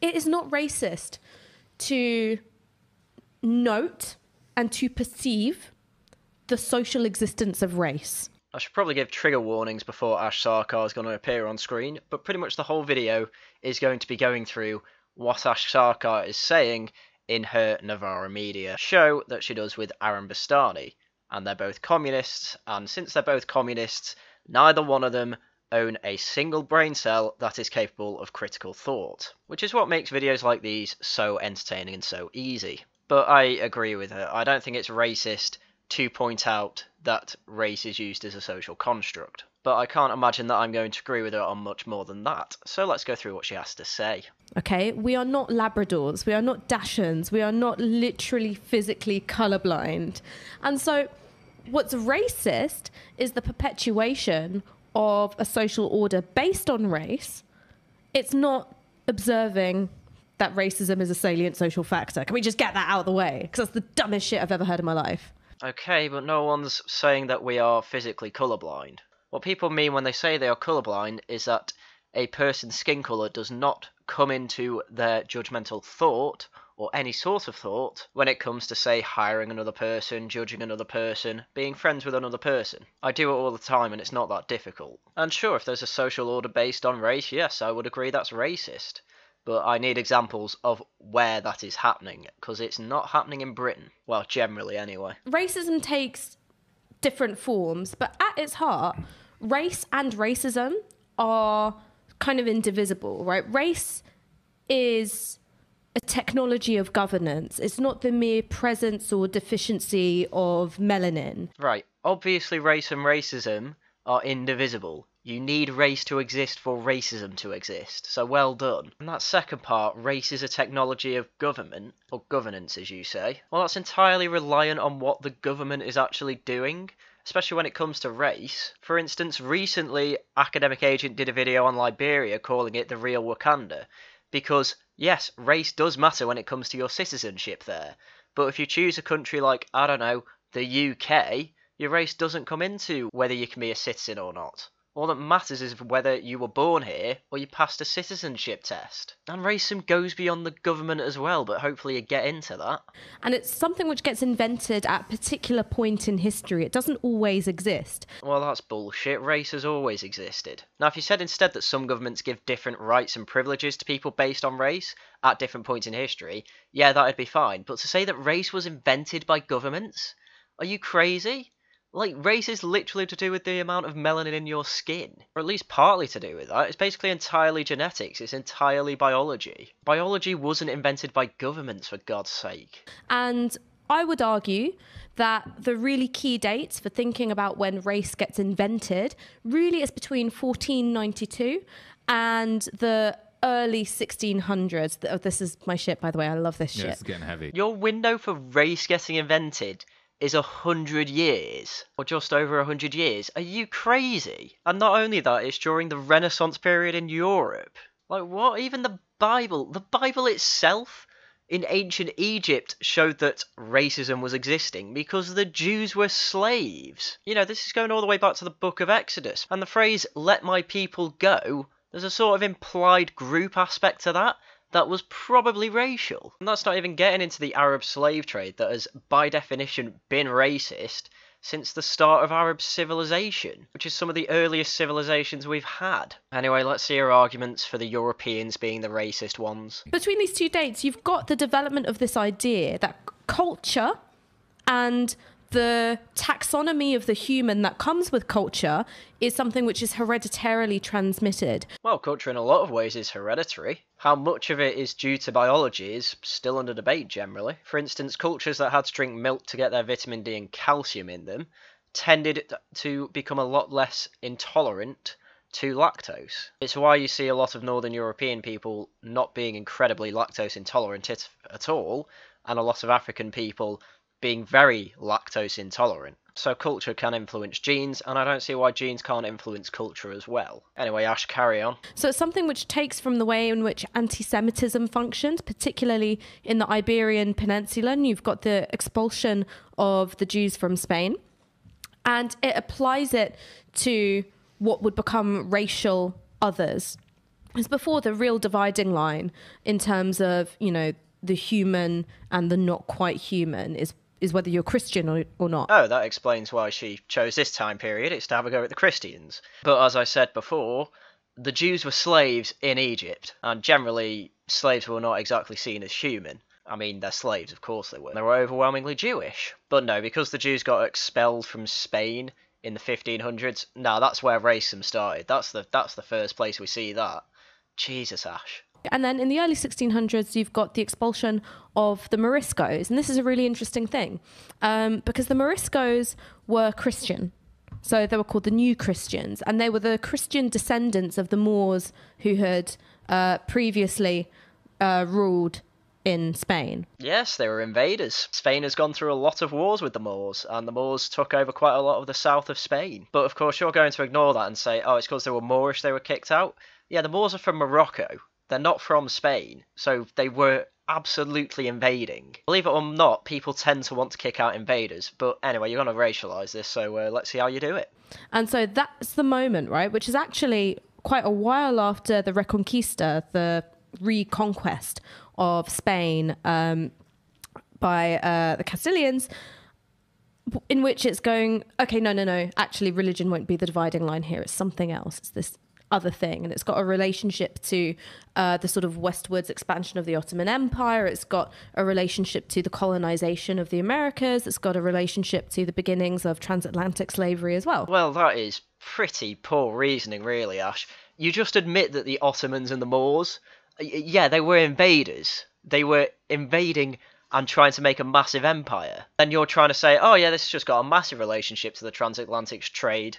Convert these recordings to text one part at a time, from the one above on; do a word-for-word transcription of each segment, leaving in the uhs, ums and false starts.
It is not racist to note and to perceive the social existence of race. I should probably give trigger warnings before Ash Sarkar is going to appear on screen, but pretty much the whole video is going to be going through what Ash Sarkar is saying in her Navarra Media show that she does with Aaron Bastani. And they're both communists, and since they're both communists, neither one of them own a single brain cell that is capable of critical thought, which is what makes videos like these so entertaining and so easy. But I agree with her. I don't think it's racist to point out that race is used as a social construct. But I can't imagine that I'm going to agree with her on much more than that. So let's go through what she has to say. Okay, we are not Labradors. We are not Dachshunds. We are not literally physically colorblind. And so what's racist is the perpetuation of a social order based on race. It's not observing that racism is a salient social factor. Can we just get that out of the way? Because that's the dumbest shit I've ever heard in my life. Okay, but no one's saying that we are physically colorblind. What people mean when they say they are colorblind is that a person's skin color does not come into their judgmental thought or any sort of thought when it comes to, say, hiring another person, judging another person, being friends with another person. I do it all the time and it's not that difficult. And sure, if there's a social order based on race, yes, I would agree that's racist. But I need examples of where that is happening, because it's not happening in Britain. Well, generally anyway. Racism takes different forms, but at its heart, race and racism are kind of indivisible, right? Race is a technology of governance. It's not the mere presence or deficiency of melanin. Right. Obviously, race and racism are indivisible. You need race to exist for racism to exist. So well done. And that second part, race is a technology of government, or governance as you say. Well, that's entirely reliant on what the government is actually doing, especially when it comes to race. For instance, recently, Academic Agent did a video on Liberia calling it the real Wakanda. Because, yes, race does matter when it comes to your citizenship there. But if you choose a country like, I don't know, the U K, your race doesn't come into whether you can be a citizen or not. All that matters is whether you were born here or you passed a citizenship test. And racism goes beyond the government as well, but hopefully you get into that. And it's something which gets invented at a particular point in history. It doesn't always exist. Well, that's bullshit. Race has always existed. Now, if you said instead that some governments give different rights and privileges to people based on race at different points in history, yeah, that'd be fine. But to say that race was invented by governments? Are you crazy? Like, race is literally to do with the amount of melanin in your skin. Or at least partly to do with that. It's basically entirely genetics. It's entirely biology. Biology wasn't invented by governments, for God's sake. And I would argue that the really key dates for thinking about when race gets invented really is between fourteen ninety-two and the early sixteen hundreds. Oh, this is my shit, by the way. I love this shit. Yeah, it's getting heavy. Your window for race getting invented is a hundred years, or just over a hundred years. Are you crazy? And not only that, it's during the Renaissance period in Europe. Like, what? Even the Bible, the Bible itself in ancient Egypt showed that racism was existing because the Jews were slaves. You know, this is going all the way back to the book of Exodus. And the phrase, "let my people go," there's a sort of implied group aspect to that. That was probably racial. And that's not even getting into the Arab slave trade that has, by definition, been racist since the start of Arab civilization, which is some of the earliest civilizations we've had. Anyway, let's see her arguments for the Europeans being the racist ones. Between these two dates, you've got the development of this idea that culture and the taxonomy of the human that comes with culture is something which is hereditarily transmitted. Well, culture in a lot of ways is hereditary. How much of it is due to biology is still under debate generally. For instance, cultures that had to drink milk to get their vitamin D and calcium in them tended to become a lot less intolerant to lactose. It's why you see a lot of Northern European people not being incredibly lactose intolerant at all, and a lot of African people being very lactose intolerant. So culture can influence genes, and I don't see why genes can't influence culture as well. Anyway, Ash, carry on. So it's something which takes from the way in which anti-Semitism functioned, particularly in the Iberian Peninsula, and you've got the expulsion of the Jews from Spain, and it applies it to what would become racial others. is before the real dividing line in terms of, you know, the human and the not quite human is is whether you're Christian or, or not. Oh, that explains why she chose this time period. It's to have a go at the Christians. But as I said before, the Jews were slaves in Egypt, and generally slaves were not exactly seen as human. I mean, they're slaves, of course they were. They were overwhelmingly Jewish. But no, because the Jews got expelled from Spain in the fifteen hundreds, no, that's where racism started. That's the, that's the first place we see that. Jesus, Ash. And then in the early sixteen hundreds, you've got the expulsion of the Moriscos. And this is a really interesting thing, um, because the Moriscos were Christian. So they were called the New Christians. And they were the Christian descendants of the Moors who had uh, previously uh, ruled in Spain. Yes, they were invaders. Spain has gone through a lot of wars with the Moors, and the Moors took over quite a lot of the south of Spain. But of course, you're going to ignore that and say, oh, it's because they were Moorish, they were kicked out. Yeah, the Moors are from Morocco. They're not from Spain, so they were absolutely invading. Believe it or not, people tend to want to kick out invaders. But anyway, you're going to racialise this, so uh, let's see how you do it. And so that's the moment, right, which is actually quite a while after the Reconquista, the reconquest of Spain um, by uh, the Castilians, in which it's going, okay, no, no, no, actually religion won't be the dividing line here. It's something else. It's this other thing, and it's got a relationship to uh, the sort of westwards expansion of the Ottoman Empire. It's got a relationship to the colonization of the Americas. It's got a relationship to the beginnings of transatlantic slavery as well. Well, that is pretty poor reasoning, really, Ash. You just admit that the Ottomans and the Moors, yeah, they were invaders. They were invading and trying to make a massive empire. And you're trying to say, oh yeah, this has just got a massive relationship to the transatlantic trade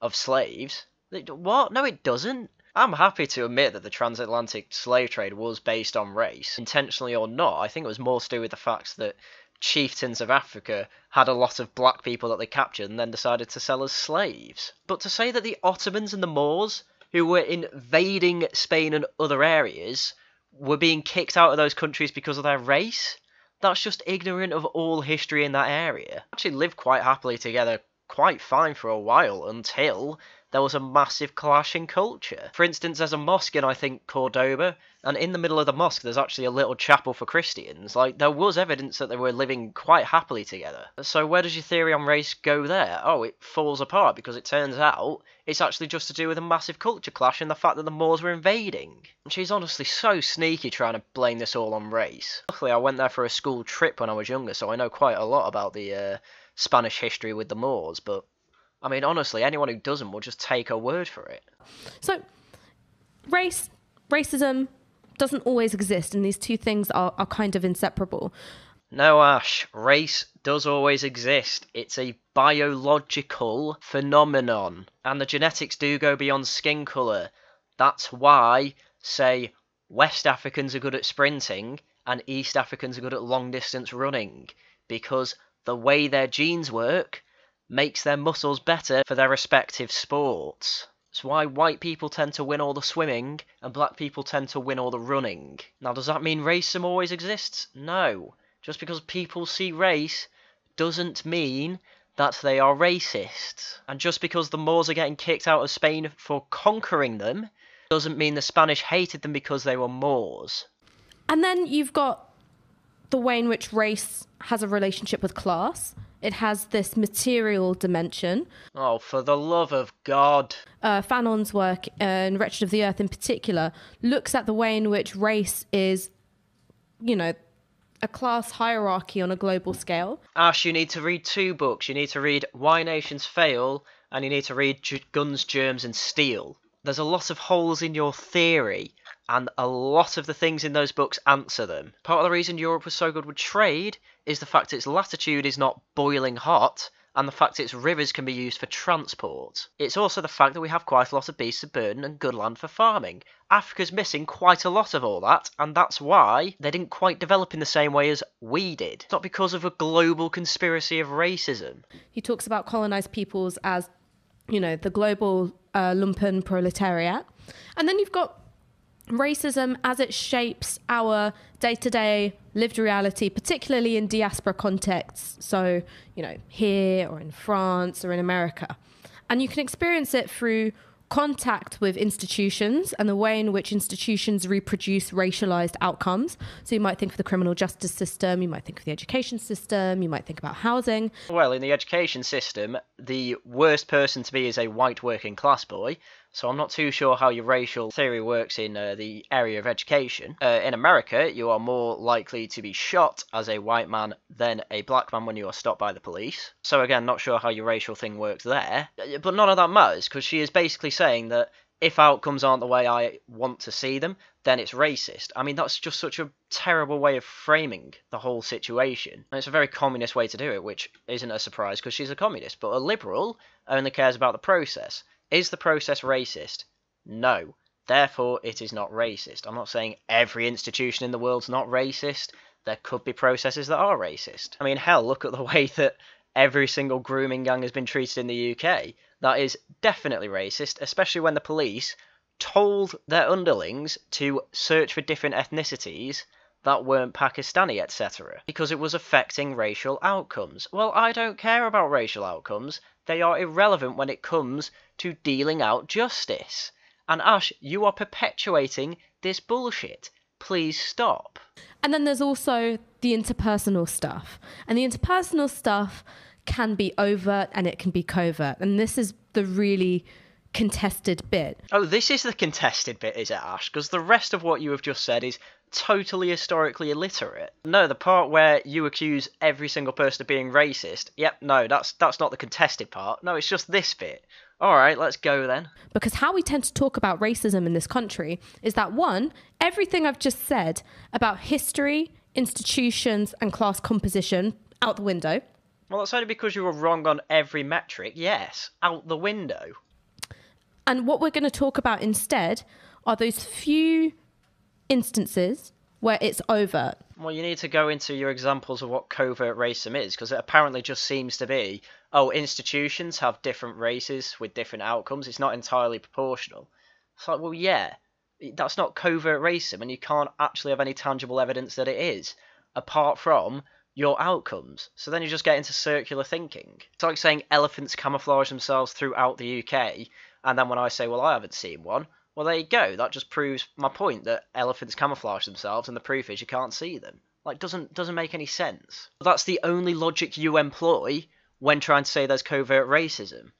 of slaves. What? No, it doesn't. I'm happy to admit that the transatlantic slave trade was based on race. Intentionally or not, I think it was more to do with the fact that chieftains of Africa had a lot of black people that they captured and then decided to sell as slaves. But to say that the Ottomans and the Moors, who were invading Spain and other areas, were being kicked out of those countries because of their race, that's just ignorant of all history in that area. Actually lived quite happily together, quite fine for a while, until there was a massive clash in culture. For instance, there's a mosque in, I think, Cordoba, and in the middle of the mosque there's actually a little chapel for Christians. Like, there was evidence that they were living quite happily together. So where does your theory on race go there? Oh, it falls apart, because it turns out it's actually just to do with a massive culture clash and the fact that the Moors were invading. She's honestly so sneaky trying to blame this all on race. Luckily, I went there for a school trip when I was younger, so I know quite a lot about the uh, Spanish history with the Moors, but I mean, honestly, anyone who doesn't will just take her word for it. So, race, racism doesn't always exist, and these two things are, are kind of inseparable. No, Ash, race does always exist. It's a biological phenomenon, and the genetics do go beyond skin colour. That's why, say, West Africans are good at sprinting, and East Africans are good at long-distance running, because the way their genes work makes their muscles better for their respective sports. It's why white people tend to win all the swimming and black people tend to win all the running. Now, does that mean racism always exists? No. Just because people see race doesn't mean that they are racist. And just because the Moors are getting kicked out of Spain for conquering them doesn't mean the Spanish hated them because they were Moors. And then you've got the way in which race has a relationship with class. It has this material dimension. Oh, for the love of God. Uh, Fanon's work, and Wretched of the Earth in particular, looks at the way in which race is, you know, a class hierarchy on a global scale. Ash, you need to read two books. You need to read Why Nations Fail, and you need to read G- Guns, Germs, and Steel. There's a lot of holes in your theory, and a lot of the things in those books answer them. Part of the reason Europe was so good with trade is the fact its latitude is not boiling hot, and the fact its rivers can be used for transport. It's also the fact that we have quite a lot of beasts of burden and good land for farming. Africa's missing quite a lot of all that, and that's why they didn't quite develop in the same way as we did. It's not because of a global conspiracy of racism. He talks about colonised peoples as, you know, the global uh, lumpen proletariat. And then you've got racism as it shapes our day-to-day lived reality, particularly in diaspora contexts. So, you know, here or in France or in America. And you can experience it through contact with institutions and the way in which institutions reproduce racialized outcomes. So you might think of the criminal justice system, you might think of the education system, you might think about housing. Well, in the education system, the worst person to be is a white working class boy. So I'm not too sure how your racial theory works in uh, the area of education. Uh, in America, you are more likely to be shot as a white man than a black man when you are stopped by the police. So again, not sure how your racial thing works there. But none of that matters, because she is basically saying that if outcomes aren't the way I want to see them, then it's racist. I mean, that's just such a terrible way of framing the whole situation. And it's a very communist way to do it, which isn't a surprise because she's a communist. But a liberal only cares about the process. Is the process racist? No. Therefore, it is not racist. I'm not saying every institution in the world's not racist. There could be processes that are racist. I mean, hell, look at the way that every single grooming gang has been treated in the U K. That is definitely racist, especially when the police told their underlings to search for different ethnicities that weren't Pakistani, et cetera, because it was affecting racial outcomes. Well, I don't care about racial outcomes. They are irrelevant when it comes to dealing out justice. And Ash, you are perpetuating this bullshit. Please stop. And then there's also the interpersonal stuff. And the interpersonal stuff can be overt and it can be covert. And this is the really contested bit. Oh, this is the contested bit, is it, Ash? Because the rest of what you have just said is totally historically illiterate. No, the part where you accuse every single person of being racist, yep, no, that's that's not the contested part. No, it's just this bit. All right, let's go then. Because how we tend to talk about racism in this country is that, one, everything I've just said about history, institutions, and class composition, out the window. Well, that's only because you were wrong on every metric, yes, out the window. And what we're going to talk about instead are those few instances where it's overt. Well, you need to go into your examples of what covert racism is, because it apparently just seems to be, oh, institutions have different races with different outcomes. It's not entirely proportional. It's like, well, yeah, that's not covert racism, and you can't actually have any tangible evidence that it is, apart from your outcomes. So then you just get into circular thinking. It's like saying elephants camouflage themselves throughout the U K, and then when I say, well, I haven't seen one, well, there you go. That just proves my point that elephants camouflage themselves, and the proof is you can't see them. Like, doesn't doesn't make any sense. That's the only logic you employ when trying to say there's covert racism.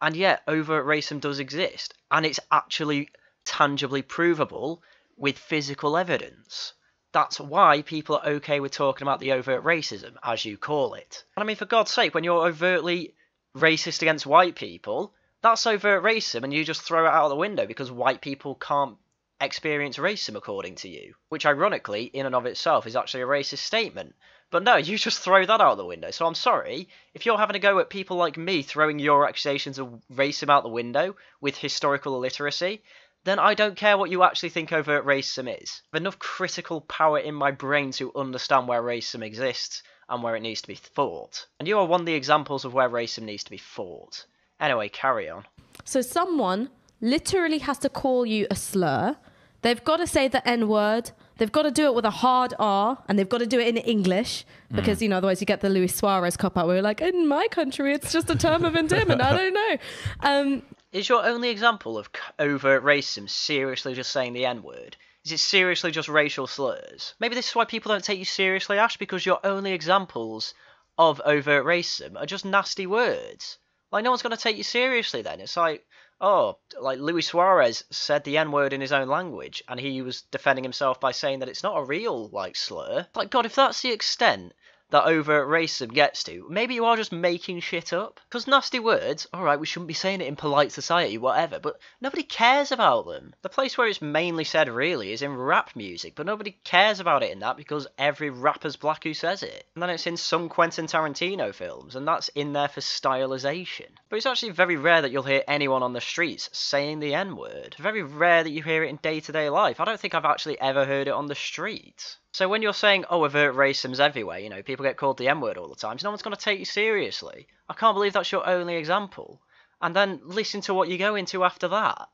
And yet, overt racism does exist, and it's actually tangibly provable with physical evidence. That's why people are okay with talking about the overt racism, as you call it. And I mean, for God's sake, when you're overtly racist against white people, that's overt racism, and you just throw it out of the window because white people can't experience racism according to you. Which, ironically, in and of itself, is actually a racist statement. But no, you just throw that out the window. So I'm sorry, if you're having a go at people like me throwing your accusations of racism out the window with historical illiteracy, then I don't care what you actually think overt racism is. I have enough critical power in my brain to understand where racism exists and where it needs to be fought. And you are one of the examples of where racism needs to be fought. Anyway, carry on. So someone literally has to call you a slur. They've got to say the N-word. They've got to do it with a hard R, and they've got to do it in English because, mm. you know, otherwise you get the Luis Suarez cop-out where you're like, in my country, it's just a term of endearment. I don't know. Um, Is your only example of overt racism seriously just saying the N-word? Is it seriously just racial slurs? Maybe this is why people don't take you seriously, Ash, because your only examples of overt racism are just nasty words. Like, no one's going to take you seriously then. It's like, oh, like Luis Suarez said the N-word in his own language, and he was defending himself by saying that it's not a real, like, slur. Like, God, if that's the extent that overt racism gets to, maybe you are just making shit up. Because nasty words, all right, we shouldn't be saying it in polite society, whatever, but nobody cares about them. The place where it's mainly said, really, is in rap music, but nobody cares about it in that because every rapper's black who says it. And then it's in some Quentin Tarantino films, and that's in there for stylization. But it's actually very rare that you'll hear anyone on the streets saying the N-word. Very rare that you hear it in day-to-day life. I don't think I've actually ever heard it on the streets. So when you're saying, oh, overt racism's everywhere, you know, people get called the N-word all the time, so no one's going to take you seriously. I can't believe that's your only example. And then listen to what you go into after that.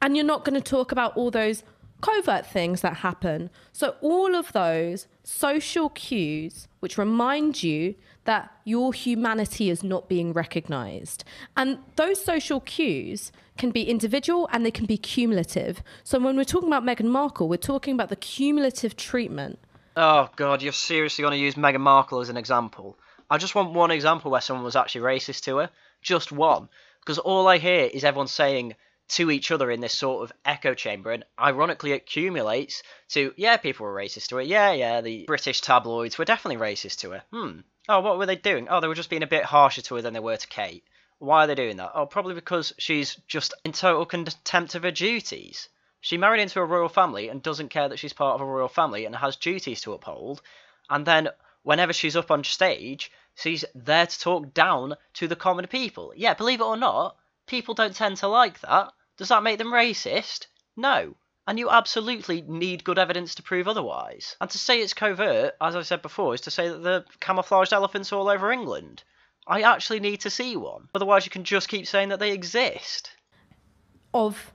And you're not going to talk about all those covert things that happen. So all of those social cues which remind you that your humanity is not being recognized. And those social cues can be individual and they can be cumulative. So when we're talking about Meghan Markle, we're talking about the cumulative treatment. Oh, God, you're seriously going to use Meghan Markle as an example? I just want one example where someone was actually racist to her. Just one. Because all I hear is everyone saying to each other in this sort of echo chamber, and ironically it accumulates to, yeah, people were racist to her, yeah, yeah, the British tabloids were definitely racist to her. Hmm. Oh, what were they doing? Oh, they were just being a bit harsher to her than they were to Kate. Why are they doing that? Oh, probably because she's just in total contempt of her duties. She married into a royal family and doesn't care that she's part of a royal family and has duties to uphold, and then whenever she's up on stage, she's there to talk down to the common people. Yeah, believe it or not, people don't tend to like that. Does that make them racist? No. And you absolutely need good evidence to prove otherwise. And to say it's covert, as I said before, is to say that the camouflaged elephants all over England. I actually need to see one. Otherwise you can just keep saying that they exist. Of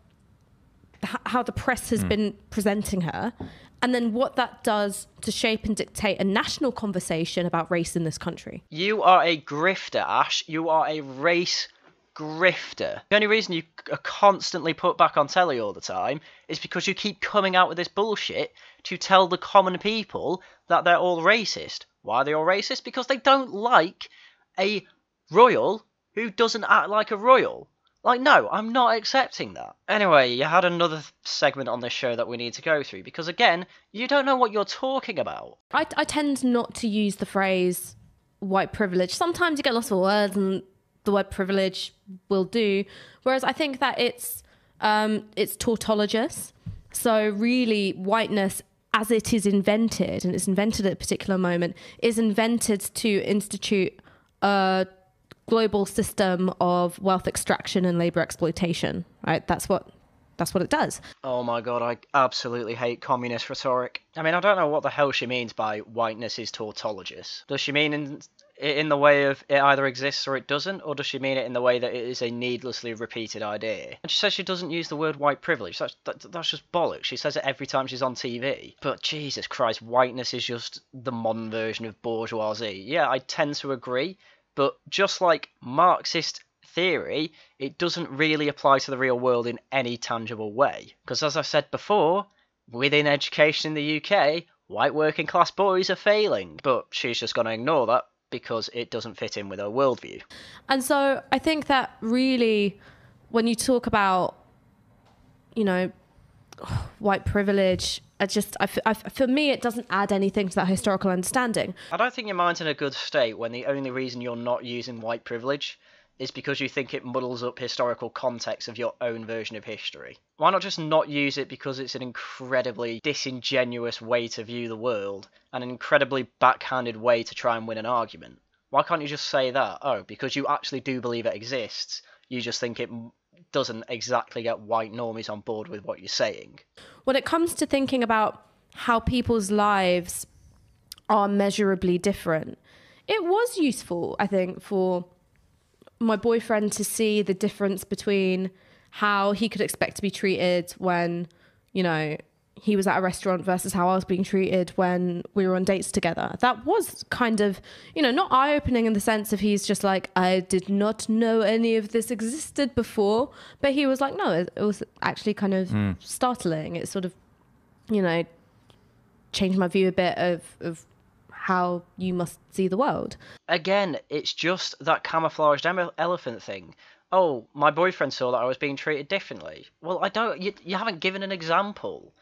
how the press has mm. been presenting her, and then what that does to shape and dictate a national conversation about race in this country. You are a grifter, Ash. You are a race grifter. The only reason you are constantly put back on telly all the time is because you keep coming out with this bullshit to tell the common people that they're all racist. Why are they all racist? Because they don't like a royal who doesn't act like a royal. Like, no, I'm not accepting that. Anyway, you had another segment on this show that we need to go through because, again, you don't know what you're talking about. I, I tend not to use the phrase white privilege. Sometimes you get lots of words and the word privilege will do. Whereas I think that it's um, it's tautologous. So really, whiteness as it is invented, and it's invented at a particular moment, is invented to institute a global system of wealth extraction and labor exploitation. Right? That's what that's what it does. Oh my God, I absolutely hate communist rhetoric. I mean, I don't know what the hell she means by whiteness is tautologous. Does she mean in in the way of it either exists or it doesn't, or does she mean it in the way that it is a needlessly repeated idea? And she says she doesn't use the word white privilege. That's, that, that's just bollocks. She says it every time she's on T V. But Jesus Christ, whiteness is just the modern version of bourgeoisie. Yeah, I tend to agree, but just like Marxist theory, it doesn't really apply to the real world in any tangible way. Because as I said before, within education in the U K, white working class boys are failing. But she's just going to ignore that, because it doesn't fit in with our worldview. And so I think that really, when you talk about, you know, white privilege, I just, I, I, for me, it doesn't add anything to that historical understanding. I don't think your mind's in a good state when the only reason you're not using white privilege is because you think it muddles up historical context of your own version of history. Why not just not use it because it's an incredibly disingenuous way to view the world and an incredibly backhanded way to try and win an argument? Why can't you just say that? Oh, because you actually do believe it exists. You just think it doesn't exactly get white normies on board with what you're saying. When it comes to thinking about how people's lives are measurably different, it was useful, I think, for my boyfriend to see the difference between how he could expect to be treated when, you know, he was at a restaurant versus how I was being treated when we were on dates together. That was kind of, you know, not eye-opening in the sense of he's just like, I did not know any of this existed before. But he was like, no, it was actually kind of mm. startling. It sort of, you know, changed my view a bit of, of how you must see the world. Again, it's just that camouflaged elephant thing. Oh, my boyfriend saw that I was being treated differently. Well, I don't, you, you haven't given an example.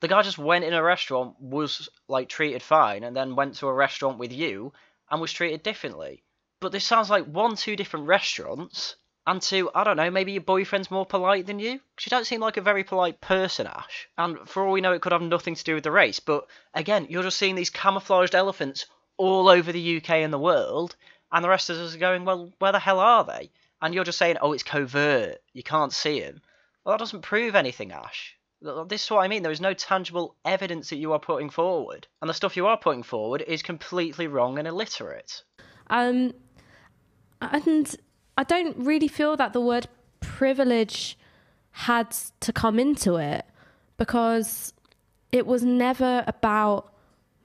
The guy just went in a restaurant, was like treated fine, and then went to a restaurant with you and was treated differently. But this sounds like one, two different restaurants, and two, I don't know, maybe your boyfriend's more polite than you? She don't seem like a very polite person, Ash. And for all we know, it could have nothing to do with the race. But again, you're just seeing these camouflaged elephants all over the U K and the world. And the rest of us are going, well, where the hell are they? And you're just saying, oh, it's covert. You can't see them. Well, that doesn't prove anything, Ash. This is what I mean. There is no tangible evidence that you are putting forward. And the stuff you are putting forward is completely wrong and illiterate. Um, and I don't really feel that the word privilege had to come into it, because it was never about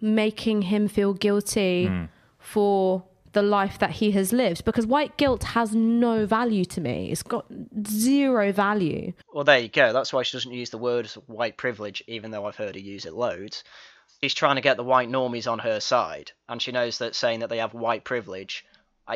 making him feel guilty mm. for the life that he has lived, because white guilt has no value to me. It's got zero value. Well, there you go. That's why she doesn't use the word white privilege, even though I've heard her use it loads. She's trying to get the white normies on her side, and she knows that saying that they have white privilege,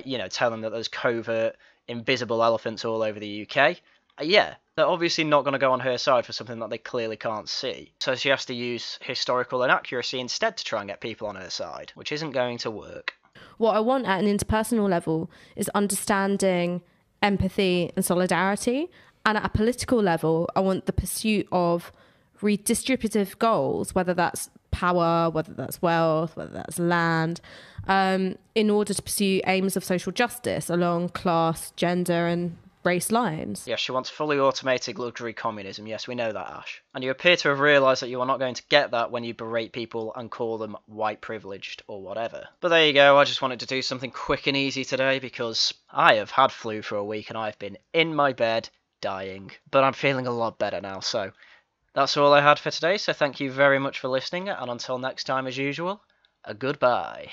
you know, tell them that there's covert, invisible elephants all over the U K. Yeah, they're obviously not going to go on her side for something that they clearly can't see. So she has to use historical inaccuracy instead to try and get people on her side, which isn't going to work. What I want at an interpersonal level is understanding, empathy and solidarity. And at a political level, I want the pursuit of redistributive goals, whether that's power, whether that's wealth, whether that's land, um, in order to pursue aims of social justice along class, gender and race lines. Yes, she wants fully automated luxury communism. Yes, we know that, Ash. And you appear to have realised that you are not going to get that when you berate people and call them white privileged or whatever. But there you go, I just wanted to do something quick and easy today because I have had flu for a week and I've been in my bed dying. But I'm feeling a lot better now, so that's all I had for today. So thank you very much for listening, and until next time as usual, a goodbye.